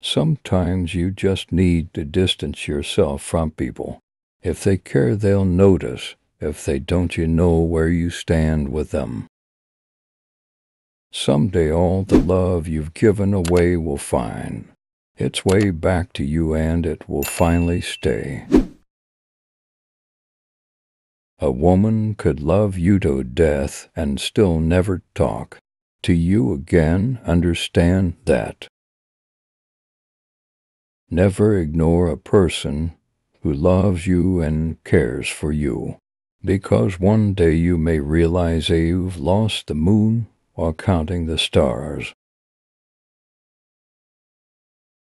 Sometimes you just need to distance yourself from people. If they care, they'll notice. If they don't, you know where you stand with them. Someday all the love you've given away will find its way back to you, and it will finally stay. A woman could love you to death and still never talk to you again. Understand that. Never ignore a person who loves you and cares for you, because one day you may realize you've lost the moon while counting the stars.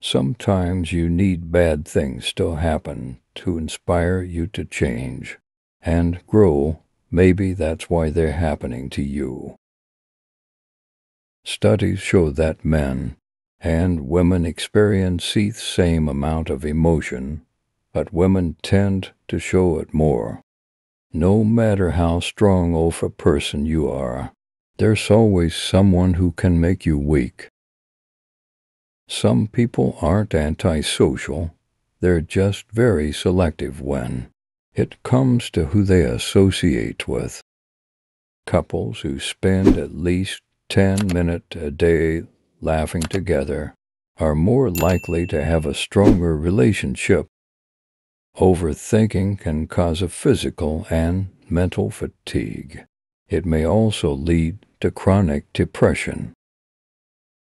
Sometimes you need bad things to happen to inspire you to change and grow. Maybe that's why they're happening to you. Studies show that men and women experience the same amount of emotion, but women tend to show it more. No matter how strong of a person you are, there's always someone who can make you weak. Some people aren't antisocial, they're just very selective when it comes to who they associate with. Couples who spend at least 10 minutes a day laughing together are more likely to have a stronger relationship. Overthinking can cause a physical and mental fatigue. It may also lead to chronic depression.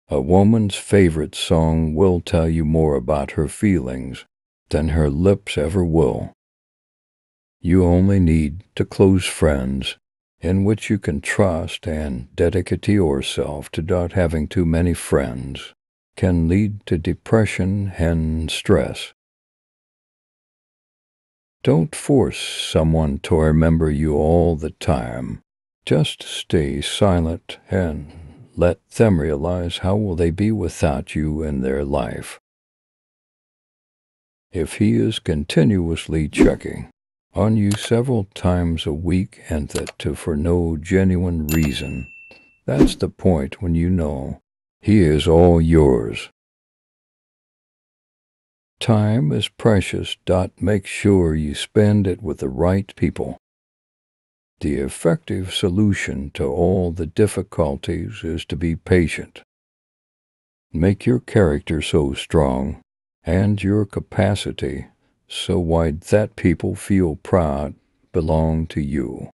A woman's favorite song will tell you more about her feelings than her lips ever will. You only need to close friends in which you can trust and dedicate yourself to. Not having too many friends can lead to depression and stress. Don't force someone to remember you all the time. Just stay silent and let them realize how will they be without you in their life. If he is continuously checking on you several times a week, and that too for no genuine reason, that's the point when you know he is all yours. Time is precious. Make sure you spend it with the right people. The effective solution to all the difficulties is to be patient. Make your character so strong and your capacity so wide that people feel proud belong to you.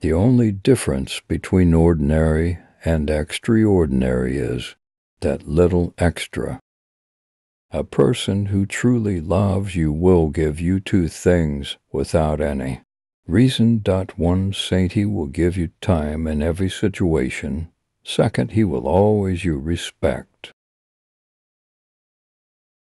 The only difference between ordinary and extraordinary is that little extra. A person who truly loves you will give you two things without any reason. One, saint, he will give you time in every situation. Second, he will always you respect.